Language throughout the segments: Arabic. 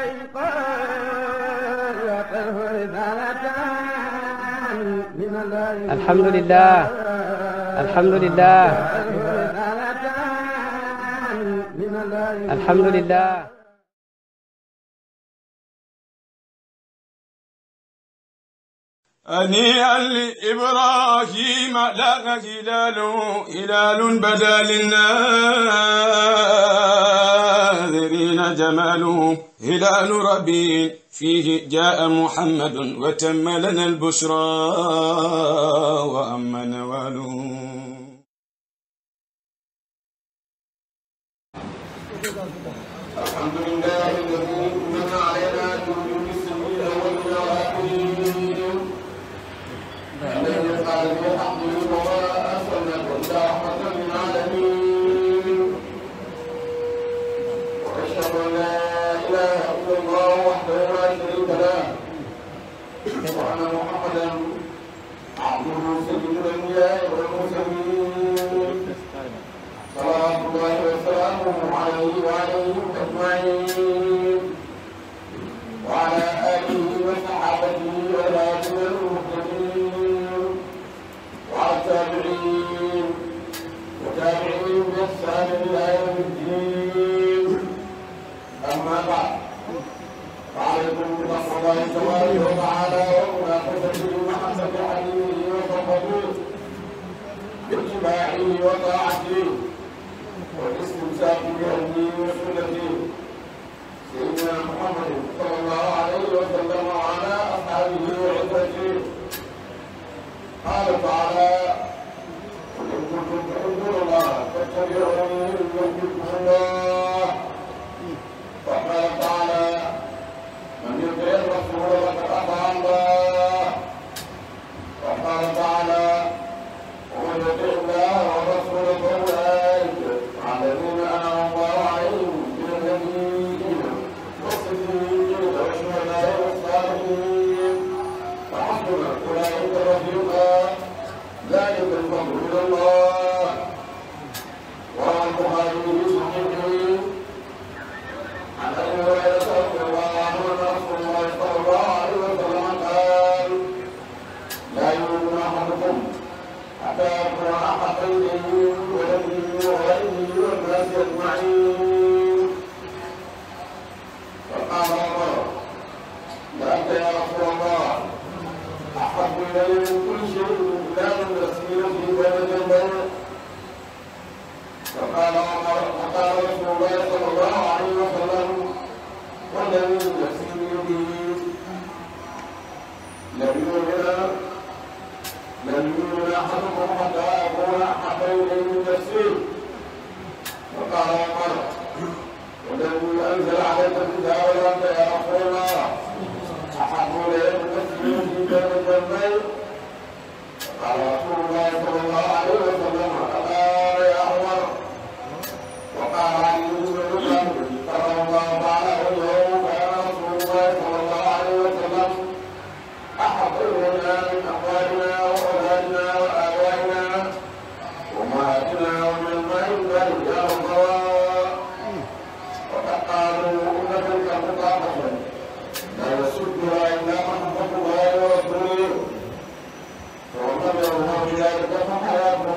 الحمد لله الحمد لله الحمد لله. أنيئا لإبراهيم لغى هلال بدا للناذرين جماله هلال ربي فيه جاء محمد وتم لنا البشرى وأما نواله. الحمد لله الذي من علينا نور السبيل والآخرين الحمد لله رحمة للعالمين. وأشهد أن لا إله إلا الله وحده لا شريك له وأن محمدا عبده سيد الأنبياء والمرسلين صلاة الله وسلامه عليه وعليهم أجمعين وعلى آله وصحابته والآخرين وتابعين بإحسان إلى يوم الدين. أما بعد فعليكم بتقوى الله تبارك وتعالى ومناقشته وحسب حليمه وصفته باتباعه وطاعته والاستمساك بهديه وسنته سيدنا محمد صلى الله عليه وسلم وعلى أصحابه وعزته. قال تعالى: إن كنتم تحبون الله فاتبعوني يحبكم الله. وقال تعالى: من يطع الرسول فقد أطاع الله. وقال تعالى: ومن يطع الله ورسوله فأولئك مع الذين أنعم الله عليهم من النبيين والصديقين والشهداء والصالحين وحسن أولئك رفيقا. ذلك الفضل من الله. وروى البخاري في صحيحه عن ابي هريره رضي الله عنه ان رسول الله صلى الله عليه وسلم قال: لا يؤمن احدكم حتى يكون حقيقه ويده وغيره والناس اجمعين. فقال عمر: لانت يا رسول الله احب الي من كل شيء رسول الله. فقال رسول الله صلى الله عليه وسلم: والذي نفسي بيده لن يؤمن احدكم حتى اكون احب اليه من نفسه. فقال عمر: والذي انزل عليك الكتاب وانت يا رسول الله احب اليه من نفسه بين جنبيه. قال رسول الله صلى الله عليه وسلم: أبا يا عمر. وقال علي بن ابي طالب رضي الله تعالى عنه: كان رسول الله صلى الله عليه وسلم أحب إلينا من أقوالنا وأولادنا وآبائنا وأمهاتنا ومن الماء إلى الهواء. وقد قالوا: إن تلك خطابة لا يسدها إلا محبة الله ورسوله. ومن بذلك فحياته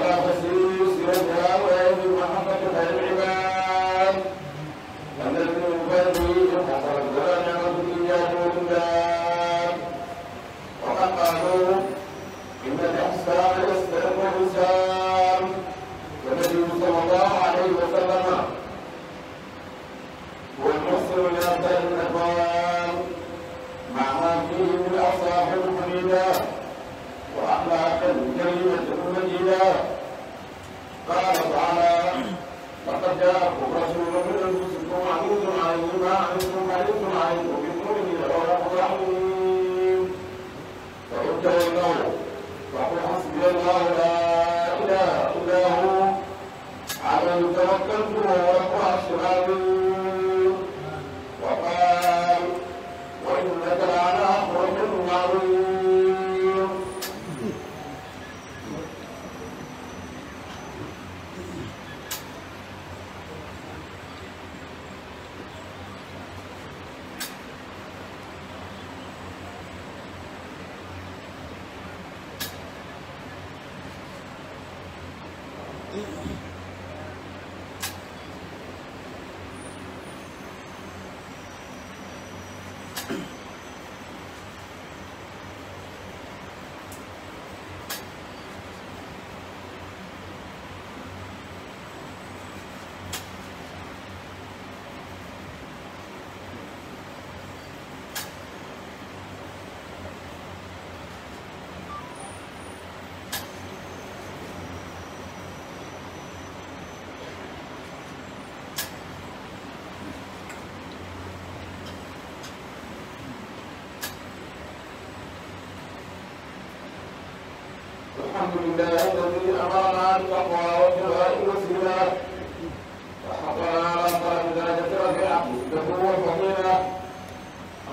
ألا تسير سيرتها ويجب محبة خير العباد الذي يبادر يحصل الدنيا والدنيا والبلاد. وقد قالوا: إن الإحسان يستلم الإنسان. والنبي صلى الله عليه وسلم والمحسن لأبدأ الأكوان مع ما فيه من أصلاح حميدة وأخلاقا كريمة مجيدة. قال تعالى: لقد جاءكم رسول من أنفسكم عزيز عليه ما عنتم حريص عليكم بالمؤمنين رؤوف رحيم. فإن تولوا فقل حسبي الله لا إله إلا هو عليه توكلت وهو رب العرش العظيم. الحمد لله الذي أمرنا بالتقوى والدعاء والصلاة وحفظنا على الصلاة درجة رفيعة له وفضيلة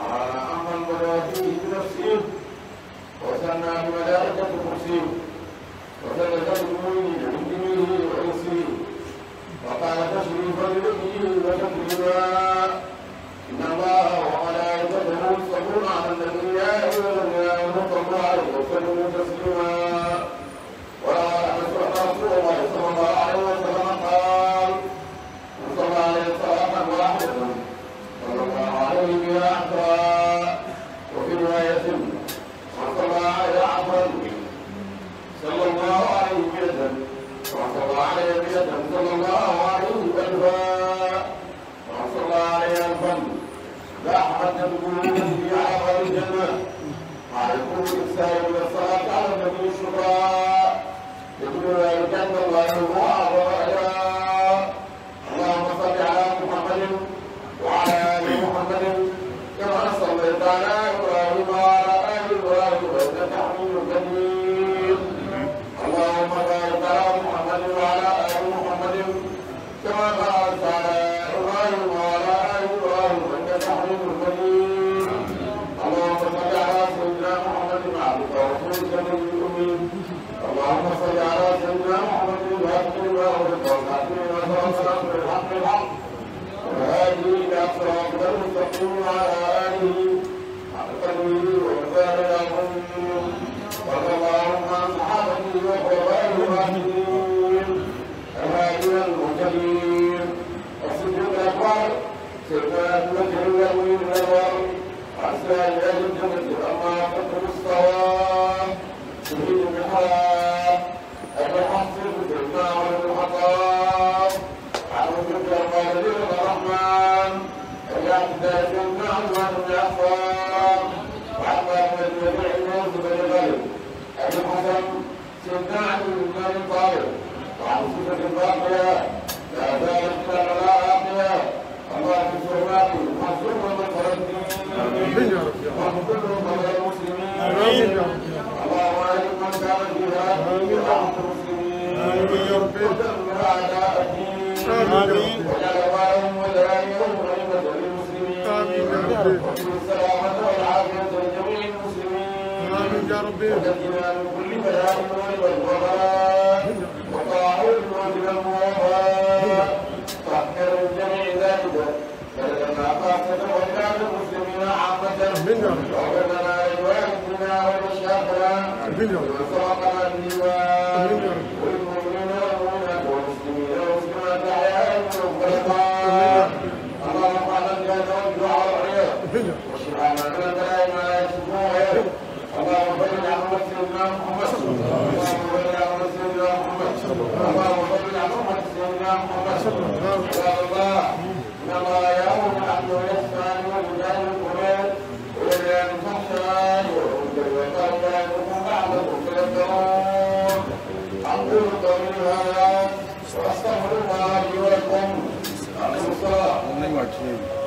أرانا أمر المنافيه بنفسه وسنى بملائكة كرسيه وثبت بنوره من يمينه ويسره وقال تشريفا لنبيه وتكريما إن الله وملائكته يصلون على النبي يا أيها الذين آمنوا صلوا عليه وسلموا تسليما. Thank you.